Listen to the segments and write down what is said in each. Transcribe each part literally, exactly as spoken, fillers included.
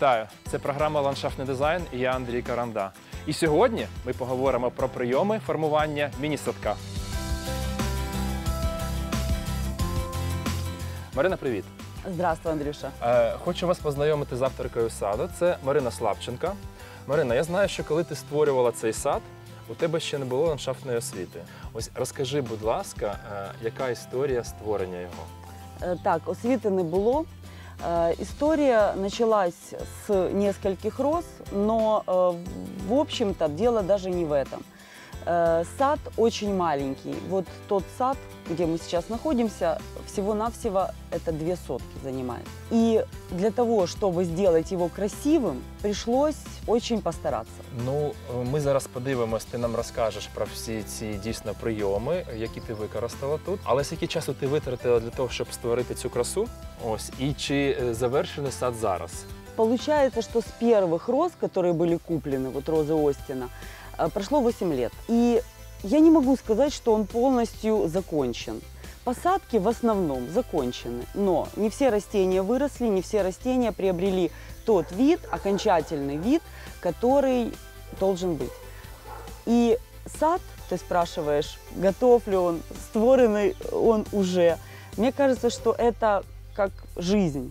Вітаю! Це програма «Ландшафтний дизайн» і я Андрій Каранда. І сьогодні ми поговоримо про прийоми формування міні-садка. Марина, привіт! Здравствуй, Андрюша! Хочу вас познайомити з авторкою саду. Це Марина Славченка. Марина, я знаю, що коли ти створювала цей сад, у тебе ще не було ландшафтної освіти. Ось розкажи, будь ласка, яка історія створення його? Так, освіти не було. История началась с нескольких роз, но, в общем-то, дело даже не в этом. Сад очень маленький. Вот тот сад, где мы сейчас находимся, всего-навсего это две сотки занимает. И для того, чтобы сделать его красивым, пришлось очень постараться. Ну, ми зараз подивимось, ти нам розкажеш про всі ці дійсно прийоми, які ти використала тут. Але скільки часу ти витратила для того, щоб створити цю красу? Ось, і чи завершений сад зараз? Получается, что с первых роз, которые были куплены, вот розы Остина, прошло восемь лет. И я не могу сказать, что он полностью закончен. Посадки в основном закончены, но не все растения выросли, не все растения приобрели тот вид, окончательный вид, который должен быть. И сад, ты спрашиваешь, готов ли он, створенный он уже. Мне кажется, что это как жизнь.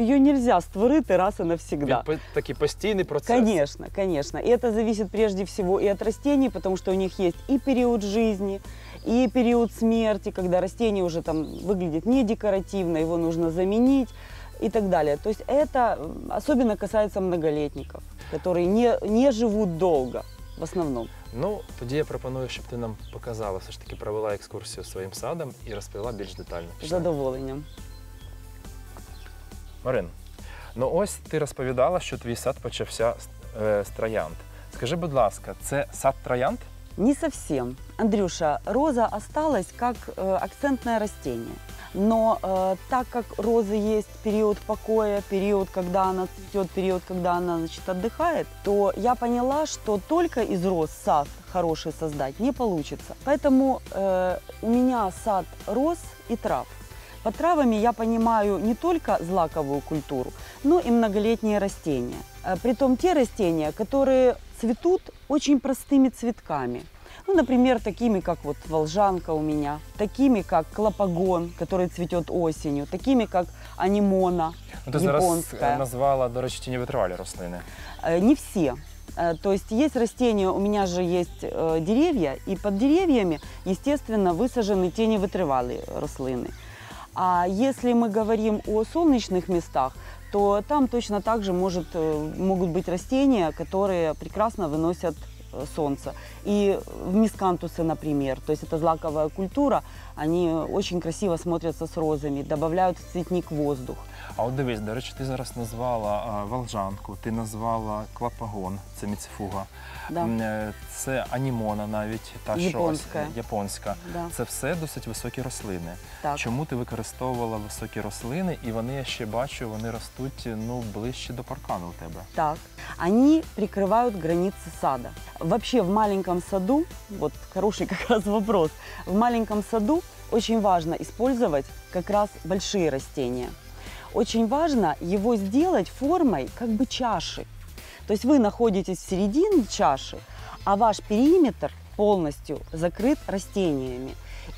Ее нельзя створить раз и навсегда. Такой постоянный процесс. Конечно, конечно. И это зависит прежде всего и от растений, потому что у них есть и период жизни, и период смерти, когда растение уже там выглядит не декоративно, его нужно заменить и так далее. То есть это особенно касается многолетников, которые не, не живут долго в основном. Ну, тоді я пропоную, щоб ти нам показала, все ж таки провела екскурсію своїм садом і розповіла більш детально. З задоволенням. Марин, ну ось ти розповідала, що твій сад почався з, з троянд. Скажи, будь ласка, це сад троянд? Не совсем. Андрюша, роза осталась как э, акцентное растение. Но э, так как розы есть период покоя, период, когда она цветет, период, когда она, значит, отдыхает, то я поняла, что только из роз сад хороший создать не получится. Поэтому э, у меня сад роз и трав. Под травами я понимаю не только злаковую культуру, но и многолетние растения. Притом те растения, которые цветут очень простыми цветками. Ну, например, такими, как вот волжанка у меня, такими, как клопогон, который цветет осенью, такими, как анемона, ну, ты японская. Зараз назвала, до речі, не витривали рослины. Не все. То есть есть растения, у меня же есть деревья, и под деревьями, естественно, высажены те не витривали рослины. А если мы говорим о солнечных местах, то там точно так же может, могут быть растения, которые прекрасно выносят солнце. И в мискантусы, например, то есть это злаковая культура, они очень красиво смотрятся с розами, добавляют в цветник воздух. А от дивись, до речі, ти зараз назвала волжанку, ти назвала клопогон, це мицифуга, да. Це анемона навіть, та японська. Що, японська. Да. Це все досить високі рослини. Так. Чому ти використовувала високі рослини, і вони, я ще бачу, вони ростуть, ну, ближче до паркану у тебе? Так, вони прикривають границі саду. Вообще в маленьком саду, вот хороший как раз вопрос, в маленьком саду очень важно использовать как раз большие растения. Очень важно его сделать формой как бы чаши. То есть вы находитесь в середине чаши, а ваш периметр полностью закрыт растениями.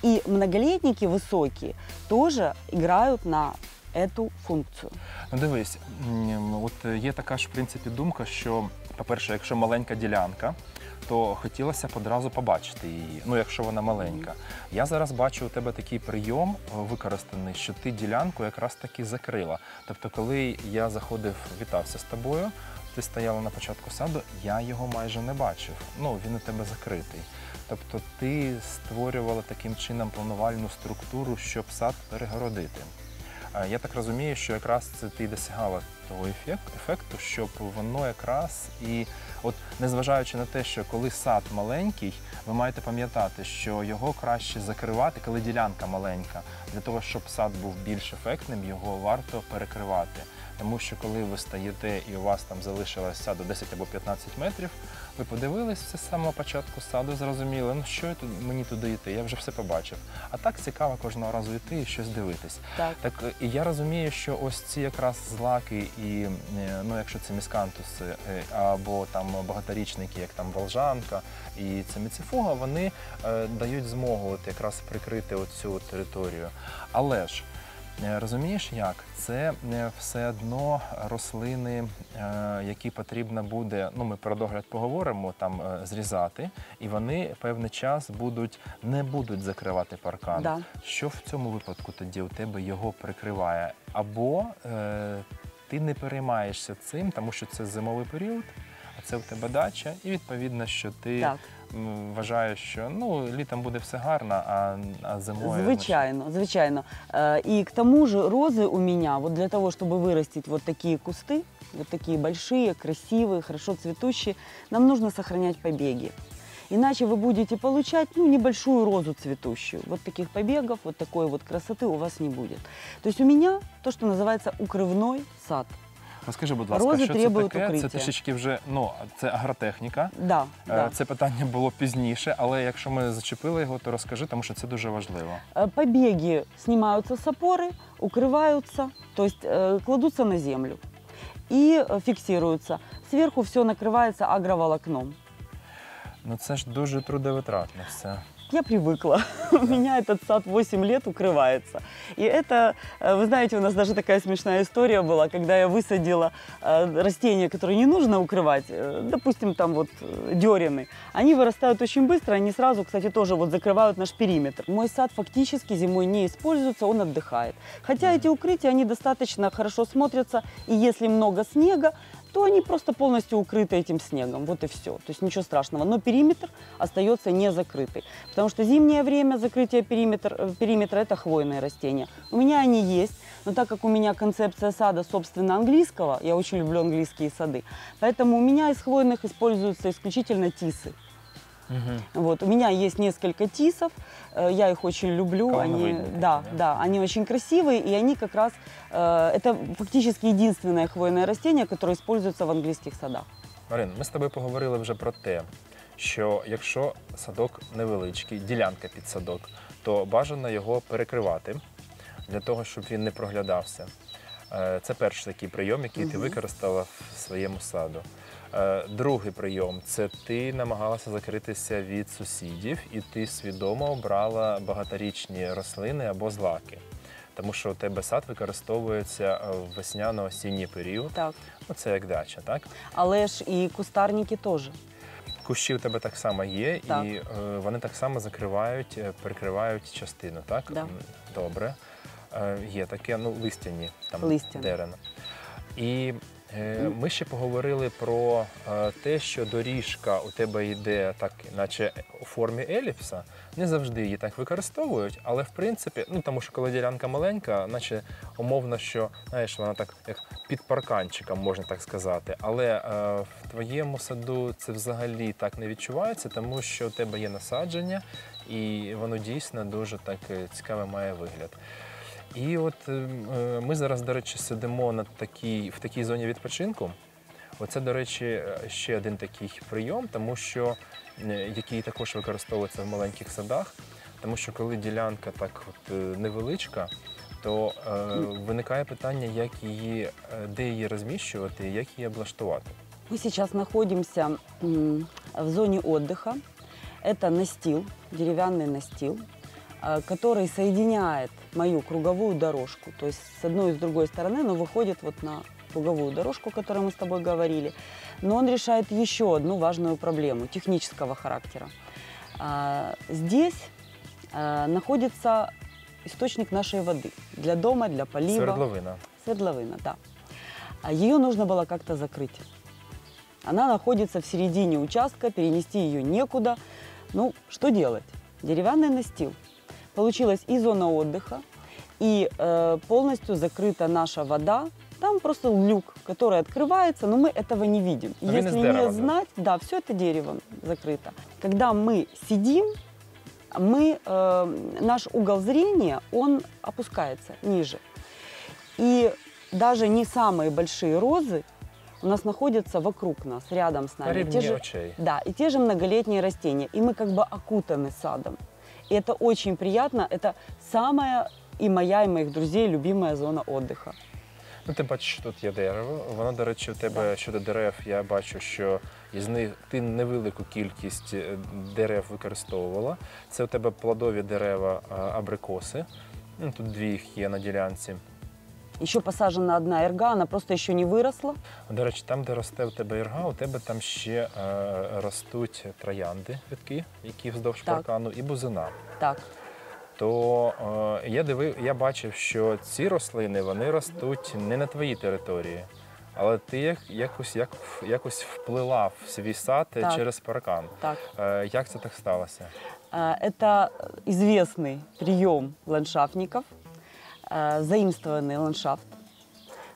И многолетники высокие тоже играют на эту функцию. Ну, дивись, от є така ж, в принципі, думка, що, по-перше, якщо маленька ділянка, то хотілося б одразу побачити її, ну, якщо вона маленька. Я зараз бачу у тебе такий прийом використаний, що ти ділянку якраз таки закрила. Тобто, коли я заходив, вітався з тобою, ти стояла на початку саду, я його майже не бачив. Ну, він у тебе закритий. Тобто, ти створювала таким чином планувальну структуру, щоб сад перегородити. Я так розумію, що якраз це ти досягала того ефекту, щоб воно якраз і... От незважаючи на те, що коли сад маленький, ви маєте пам'ятати, що його краще закривати, коли ділянка маленька. Для того, щоб сад був більш ефектним, його варто перекривати. Тому що коли ви стаєте і у вас там залишилось саду десять або п'ятнадцять метрів, ви подивились все з самого початку саду, зрозуміли, ну що мені туди йти, я вже все побачив. А так цікаво кожного разу йти і щось дивитись. Так. Так, і я розумію, що ось ці якраз злаки, і, ну якщо це міскантуси або там багаторічники, як там волжанка і це мицифуга, вони е, дають змогу от якраз прикрити оцю територію. Але ж, розумієш як? Це все одно рослини, які потрібно буде, ну ми про догляд поговоримо, там зрізати, і вони певний час будуть, не будуть закривати паркан. Да. Що в цьому випадку тоді у тебе його прикриває? Або е, ти не переймаєшся цим, тому що це зимовий період, а це у тебе дача, і відповідно, що ти... Так. Вважаю, що ну, літом буде все гарно, а, а зимой... Звичайно, значит... звичайно. И к тому же розы у меня, вот для того, чтобы вырастить вот такие кусты, вот такие большие, красивые, хорошо цветущие, нам нужно сохранять побеги. Иначе вы будете получать ну, небольшую розу цветущую. Вот таких побегов, вот такой вот красоты у вас не будет. То есть у меня то, что называется укрывной сад. Розкажи, будь ласка, рози що це таке? Укриття. Це трішечки вже, ну, це агротехніка. Да, да. Це питання було пізніше, але якщо ми зачепили його, то розкажи, тому що це дуже важливо. Побеги знімаються з опори, укриваються, тобто кладуться на землю і фіксуються. Зверху все накривається агроволокном. Ну це ж дуже трудовитратно все. Я привыкла. Да. У меня этот сад восемь лет укрывается. И это, вы знаете, у нас даже такая смешная история была, когда я высадила растения, которые не нужно укрывать, допустим, там вот дерены. Они вырастают очень быстро, они сразу, кстати, тоже вот закрывают наш периметр. Мой сад фактически зимой не используется, он отдыхает. Хотя эти укрытия, они достаточно хорошо смотрятся, и если много снега, то они просто полностью укрыты этим снегом, вот и все. То есть ничего страшного, но периметр остается не закрытый. Потому что зимнее время закрытия периметра, периметра – это хвойные растения. У меня они есть, но так как у меня концепция сада, собственно, английского, я очень люблю английские сады, поэтому у меня из хвойных используются исключительно тисы. Угу. Вот, у меня есть несколько тисов, я их очень люблю, они, да, да? Да, они очень красивые, и они как раз, э, это фактически единственное хвойное растение, которое используется в английских садах. Марин, ми з тобою поговорили вже про те, що якщо садок невеличкий, ділянка під садок, то бажано його перекривати, для того, щоб він не проглядався. Це перший такий прийом, який угу. ти використала в своєму саду. Другий прийом – це ти намагалася закритися від сусідів і ти свідомо обрала багаторічні рослини або злаки. Тому що у тебе сад використовується в весняно-осінній період. Так. Це як дача, так? Але ж і кустарники теж. Кущі у тебе так само є, так. І вони так само закривають, прикривають частину, так? Да. Добре. Є таке, ну, листяні, там, листяні. Дерен. І... Ми ще поговорили про те, що доріжка у тебе йде так, наче у формі еліпса. Не завжди її так використовують, але в принципі, ну тому що коли ділянка маленька, наче умовно, що знаєш, вона так як під парканчиком, можна так сказати. Але е, в твоєму саду це взагалі так не відчувається, тому що у тебе є насадження і воно дійсно дуже так цікаве має вигляд. І от ми зараз, до речі, сидимо на такій, в такій зоні відпочинку. Оце, до речі, ще один такий прийом, тому що, який також використовується в маленьких садах, тому що коли ділянка так от невеличка, то е, виникає питання, як її, де її розміщувати, як її облаштувати. Ми зараз знаходимося в зоні відпочинку. Це настіл, дерев'яний настіл, который соединяет мою круговую дорожку, то есть с одной и с другой стороны, но выходит вот на круговую дорожку, о которой мы с тобой говорили. Но он решает еще одну важную проблему технического характера. Здесь находится источник нашей воды для дома, для полива. Свердловина. Свердловина, да. Ее нужно было как-то закрыть. Она находится в середине участка, перенести ее некуда. Ну, что делать? Деревянный настил. Получилась и зона отдыха, и э, полностью закрыта наша вода. Там просто люк, который открывается, но мы этого не видим. Но если не знать, да, все это деревом закрыто. Когда мы сидим, мы, э, наш угол зрения, он опускается ниже. И даже не самые большие розы у нас находятся вокруг нас, рядом с нами. Те же, да, и те же многолетние растения. И мы как бы окутаны садом. И это очень приятно. Это самая и моя, и моих друзей любимая зона отдыха. Ну, ти бачиш, що тут є дерево. Воно, до речі, у тебе щодо дерев, я бачу, що із них ти невелику кількість дерев використовувала. Це у тебе плодові дерева абрикоси. Ну, тут дві їх є на ділянці. Ще посаджена одна ірга, вона просто ще не виросла. До речі, там, де росте у тебе ірга, у тебе там ще е, ростуть троянди, квітки, які вздовж паркану, і бузина. Так. То е, я дивив, я бачив, що ці рослини, вони ростуть не на твоїй території, але ти якось, як, якось вплила в свій сад так. через паркан. Так. Е, як це так сталося? Це відомий прийом ландшафтників, заимствованный ландшафт.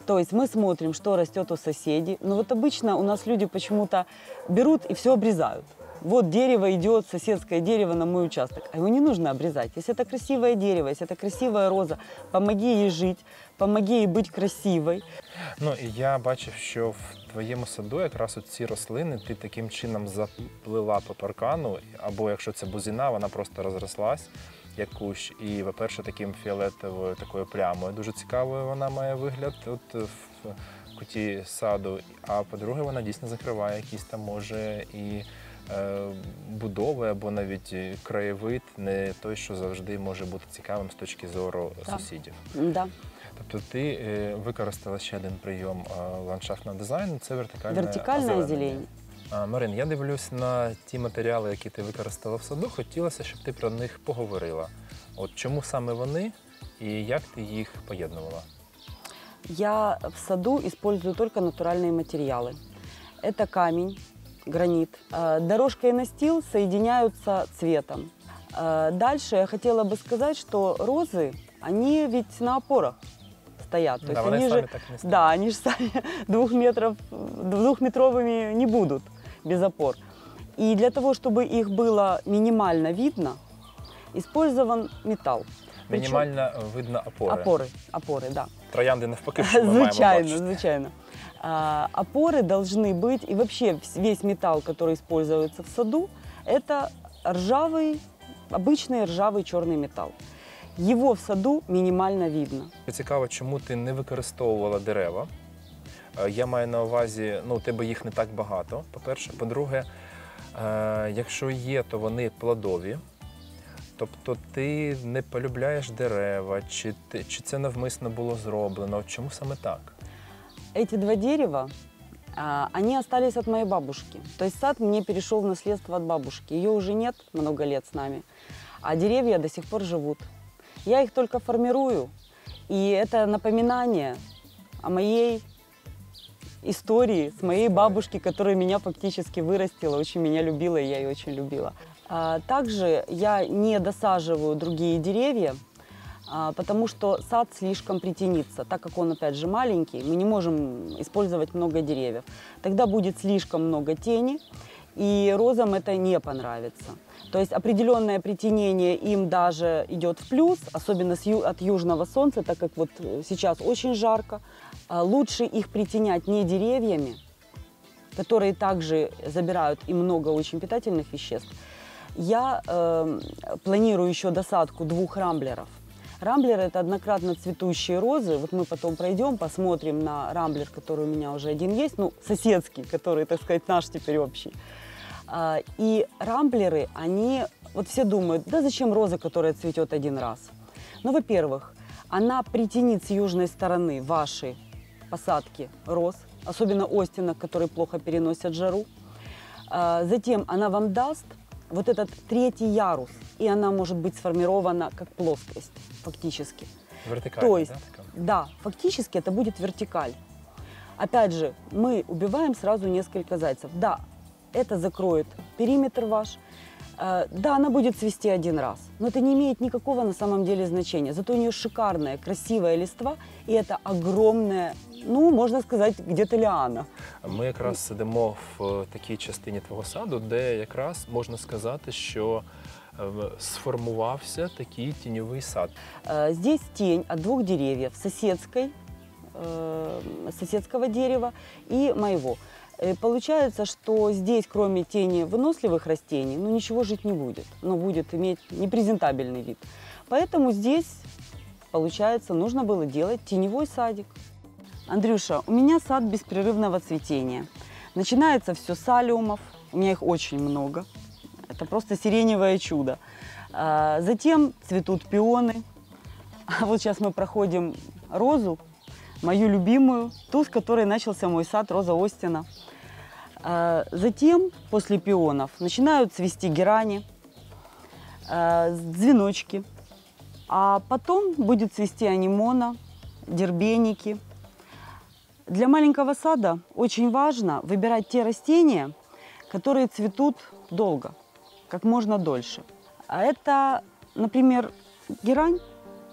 То есть мы смотрим, что растет у соседей. Но вот обычно у нас люди почему-то берут и все обрезают. Вот дерево идет, соседское дерево на мой участок. А его не нужно обрезать. Если это красивое дерево, если это красивая роза, помоги ей жить, помоги ей быть красивой. Ну, и я бачив, що в твоєму саду якраз ці рослини ти таким чином заплила по паркану, або якщо це бузина, вона просто розрослась. Як кущ, і, по-перше, таким фіолетовою такою плямою. Дуже цікавою вона має вигляд от в куті саду. А по-друге, вона дійсно закриває якісь там, може, і е, будови, або навіть краєвид, не той, що завжди може бути цікавим з точки зору так. сусідів. Да. Тобто ти е, використала ще один прийом е, ландшафтного дизайну – це вертикальне вертикальне озеленення. Марин, я дивлюсь на ті матеріали, які ти використала в саду, хотілося, щоб ти про них поговорила. От чому саме вони і як ти їх поєднувала? Я в саду використовую тільки натуральні матеріали. Це камінь, граніт. Дорожка і настіл з'єднуються цвітом. Далі я хотіла би сказати, що рози, вони ведь на опорах. Стоят. То да, есть они же, да, они же сами двух метров, двухметровыми не будут без опор. И для того, чтобы их было минимально видно, использован металл. Минимально Причем... видно опоры. Опоры, опоры, да. Троянды навпаки, что мы Звичайно, звичайно. А, опоры должны быть, и вообще весь металл, который используется в саду, это ржавый, обычный ржавый черный металл. Його в саду мінімально видно. Цікаво, чому ти не використовувала дерева. Я маю на увазі, ну, у тебе їх не так багато, по-перше. По-друге, е якщо є, то вони плодові. Тобто ти не полюбляєш дерева, чи, ти, чи це навмисно було зроблено, чому саме так? Ці два дерева, вони залишилися від моєї бабушки. Тобто сад мені перейшов в наслідство від бабушки. Її вже немає багато років з нами, а дерева до сих пор живуть. Я их только формирую, и это напоминание о моей истории с моей бабушкой, которая меня фактически вырастила, очень меня любила, и я ее очень любила. А также я не досаживаю другие деревья, а, потому что сад слишком притянется, так как он опять же маленький, мы не можем использовать много деревьев. Тогда будет слишком много тени, и розам это не понравится. То есть определенное притенение им даже идет в плюс, особенно с ю, от южного солнца, так как вот сейчас очень жарко. Лучше их притенять не деревьями, которые также забирают и много очень питательных веществ. Я э, планирую еще досадку двух рамблеров. Рамблеры – это однократно цветущие розы. Вот мы потом пройдем, посмотрим на рамблер, который у меня уже один есть, ну, соседский, который, так сказать, наш теперь общий. И рамблеры, они, вот все думают, да зачем роза, которая цветет один раз? Ну, во-первых, она притянет с южной стороны ваши посадки роз, особенно остинок, которые плохо переносят жару. Затем она вам даст вот этот третий ярус, и она может быть сформирована как плоскость, фактически. Вертикаль, то есть, да? Да, фактически это будет вертикаль. Опять же, мы убиваем сразу несколько зайцев. Да. Это закроет периметр ваш. Да, она будет цвести один раз, но это не имеет никакого на самом деле значения. Зато у нее шикарная, красивая листва, и это огромная, ну, можно сказать, где-то лиана. Ми якраз сидимо в такій частині твого саду, де якраз можна сказати, що сформувався такий тіньовий сад. Здесь тень от двух деревьев, соседской соседского дерева и моего. Получается, что здесь, кроме тени выносливых растений, ну, ничего жить не будет. Но будет иметь непрезентабельный вид. Поэтому здесь, получается, нужно было делать теневой садик. Андрюша, у меня сад беспрерывного цветения. Начинается все с алиумов. У меня их очень много. Это просто сиреневое чудо. А затем цветут пионы. А вот сейчас мы проходим розу. Мою любимую, ту, с которой начался мой сад, Роза Остина. Затем, после пионов, начинают цвести герани, звеночки. А потом будет цвести анемона, дербеники. Для маленького сада очень важно выбирать те растения, которые цветут долго, как можно дольше. А это, например, герань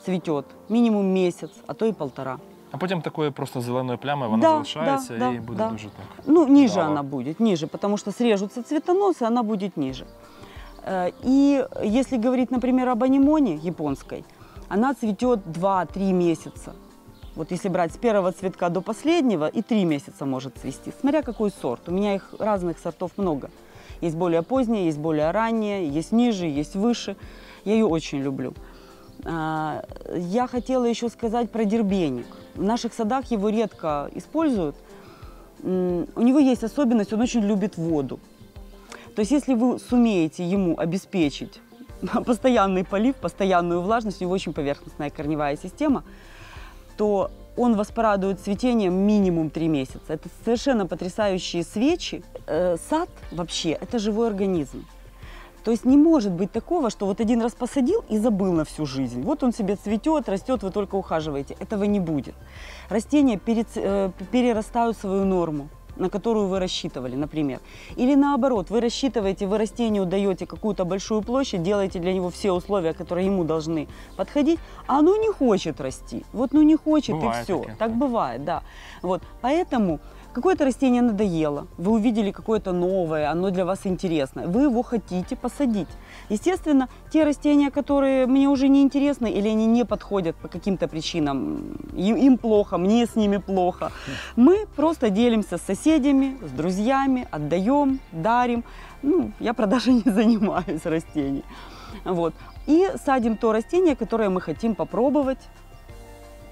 цветет минимум месяц, а то и полтора. А потом такой просто зеленой плямой она да, залишается да, и да, будет да. Дуже так. Ну, ниже да. Она будет, ниже, потому что срежутся цветоносы, она будет ниже. И если говорить, например, об анемоне японской, она цветет два-три месяца. Вот если брать с первого цветка до последнего, и три месяца может цвести, смотря какой сорт. У меня их разных сортов много. Есть более поздние, есть более ранние, есть ниже, есть выше. Я ее очень люблю. Я хотела еще сказать про дербеник. В наших садах его редко используют. У него есть особенность, он очень любит воду. То есть если вы сумеете ему обеспечить постоянный полив, постоянную влажность, у него очень поверхностная корневая система, то он вас порадует цветением минимум три месяца. Это совершенно потрясающие свечи. Сад вообще – это живой организм. То есть не может быть такого, что вот один раз посадил и забыл на всю жизнь. Вот он себе цветет, растет, вы только ухаживаете. Этого не будет. Растения перерастают свою норму, на которую вы рассчитывали, например. Или наоборот, вы рассчитываете, вы растению даете какую-то большую площадь, делаете для него все условия, которые ему должны подходить, а оно не хочет расти. Вот ну не хочет бывает и все. Такие. Так бывает, да. Вот. Поэтому... Какое-то растение надоело, вы увидели какое-то новое, оно для вас интересно, вы его хотите посадить. Естественно, те растения, которые мне уже не интересны, или они не подходят по каким-то причинам, им плохо, мне с ними плохо, мы просто делимся с соседями, с друзьями, отдаем, дарим. Ну, я продажей не занимаюсь растений. Вот. И садим то растение, которое мы хотим попробовать,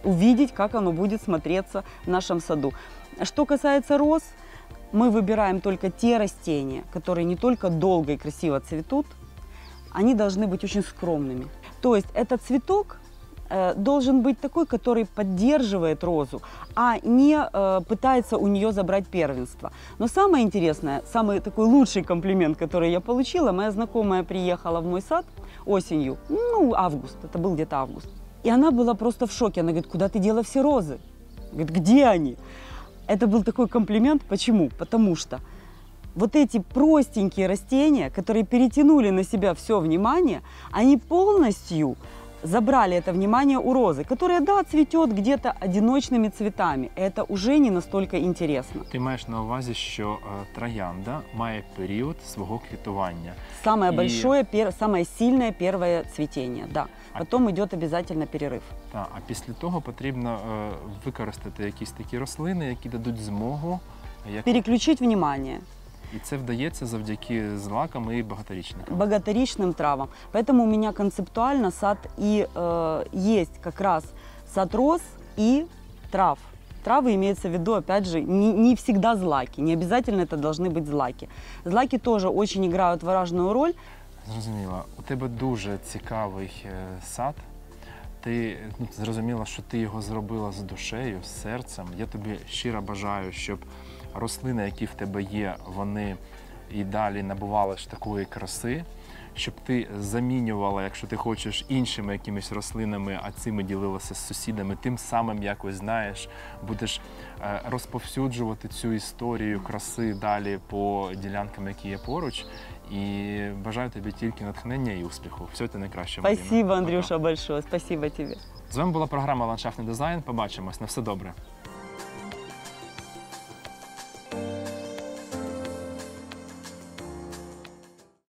увидеть, как оно будет смотреться в нашем саду. Что касается роз, мы выбираем только те растения, которые не только долго и красиво цветут, они должны быть очень скромными. То есть этот цветок э, должен быть такой, который поддерживает розу, а не э, пытается у нее забрать первенство. Но самое интересное, самый такой лучший комплимент, который я получила, моя знакомая приехала в мой сад осенью, ну август, это был где-то август, и она была просто в шоке. Она говорит: куда ты дела все розы? Говорит, где они? Это был такой комплимент. Почему? Потому что вот эти простенькие растения, которые перетянули на себя все внимание, они полностью забрали это внимание у розы, которая, да, цветет где-то одиночными цветами. Это уже не настолько интересно. Ты маешь на увазі, що троянда має період свого квітування. Самое большое, пер... самое сильное первое цветение, да. Потом а... идет обязательно перерыв. Да, а після того потрібно э, використати якісь такі рослини, які дадуть змогу... Як... Переключить внимание. И це вдається завдяки злакам и багаторічним травам. Багаторічним травам. Поэтому у меня концептуально сад и э, есть как раз сад роз и трав. Травы имеется в виду, опять же, не, не всегда злаки. Не обязательно это должны быть злаки. Злаки тоже очень играют важную роль. Зрозуміла. У тебе дуже цікавий сад. Ти ну, зрозуміла, що ти його зробила з душею, з серцем. Я тобі щиро бажаю, щоб рослини, які в тебе є, вони і далі набували ж такої краси, щоб ти замінювала, якщо ти хочеш, іншими якимись рослинами, а цими ділилася з сусідами, тим самим якось, знаєш, будеш розповсюджувати цю історію краси далі по ділянкам, які є поруч. І бажаю тобі тільки натхнення і успіху. Все це найкраще. Спасибо, Андрюша, большое. Спасибо тебе. З вами була програма «Ландшафтний дизайн». Побачимось. На все добре.